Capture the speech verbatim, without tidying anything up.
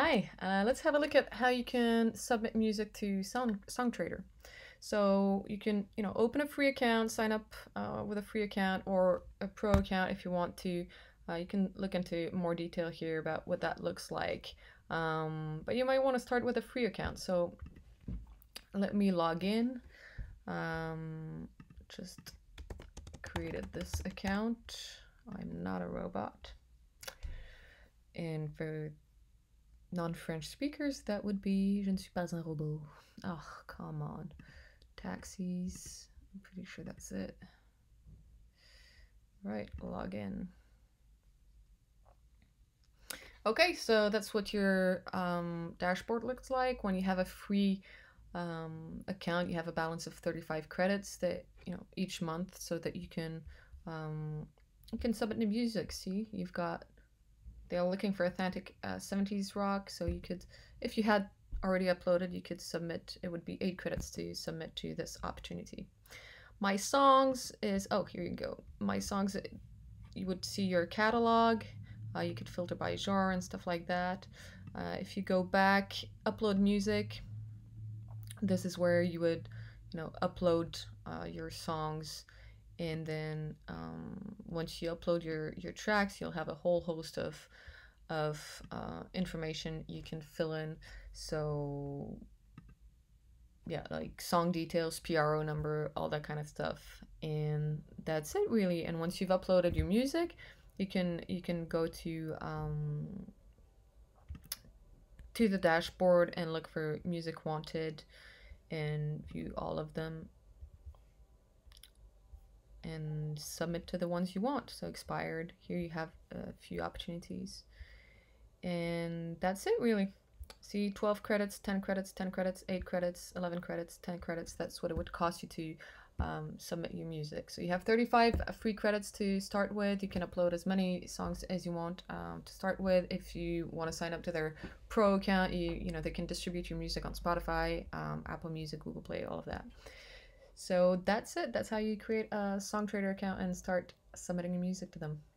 Hi, uh, let's have a look at how you can submit music to Song SongTradr. So you can, you know, open a free account, sign up uh, with a free account or a pro account if you want to. Uh, you can look into more detail here about what that looks like. Um, but you might want to start with a free account. So let me log in. Um, just created this account. I'm not a robot. And for non-French speakers, that would be Je ne suis pas un robot. Oh, come on. Taxis. I'm pretty sure that's it. Right, log in. Okay, so that's what your um, dashboard looks like. When you have a free um, account, you have a balance of thirty-five credits that, you know, each month, so that you can um, you can submit new music. See, you've got, they are looking for authentic uh, seventies rock. So you could, if you had already uploaded, you could submit. It would be eight credits to submit to this opportunity. My songs is, oh, here you go. My songs, you would see your catalog. Uh, you could filter by genre and stuff like that. Uh, if you go back, upload music, this is where you would, you know, upload uh, your songs, and then um, once you upload your your tracks, you'll have a whole host of of uh, information you can fill in. So yeah, like song details, P R O number, all that kind of stuff, and that's it really. And once you've uploaded your music, You can you can go to um, to the dashboard and look for music wanted and view all of them and submit to the ones you want. So expired, here you have a few opportunities, and that's it really. See, twelve credits, ten credits, ten credits, eight credits, eleven credits, ten credits. That's what it would cost you to Um, submit your music. So you have thirty-five free credits to start with. You can upload as many songs as you want um, to start with. If you want to sign up to their pro account, you you know, they can distribute your music on Spotify, um, Apple Music, Google Play, all of that. So that's it. That's how you create a SongTradr account and start submitting your music to them.